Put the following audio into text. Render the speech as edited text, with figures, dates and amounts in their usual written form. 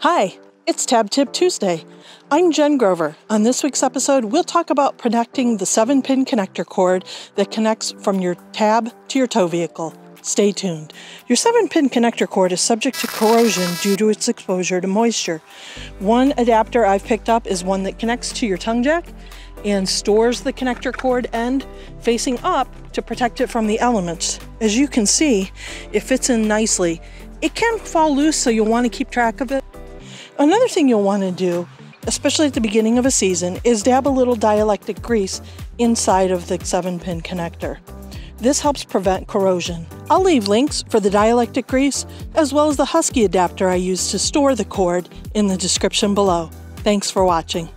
Hi, it's Tab Tip Tuesday. I'm Jen Grover. On this week's episode, we'll talk about protecting the 7-pin connector cord that connects from your tab to your tow vehicle. Stay tuned. Your 7-pin connector cord is subject to corrosion due to its exposure to moisture. One adapter I've picked up is one that connects to your tongue jack and stores the connector cord end facing up to protect it from the elements. As you can see, it fits in nicely. It can fall loose, so you'll want to keep track of it. Another thing you'll want to do, especially at the beginning of a season, is dab a little dielectric grease inside of the 7-pin connector. This helps prevent corrosion. I'll leave links for the dielectric grease as well as the Husky adapter I use to store the cord in the description below. Thanks for watching.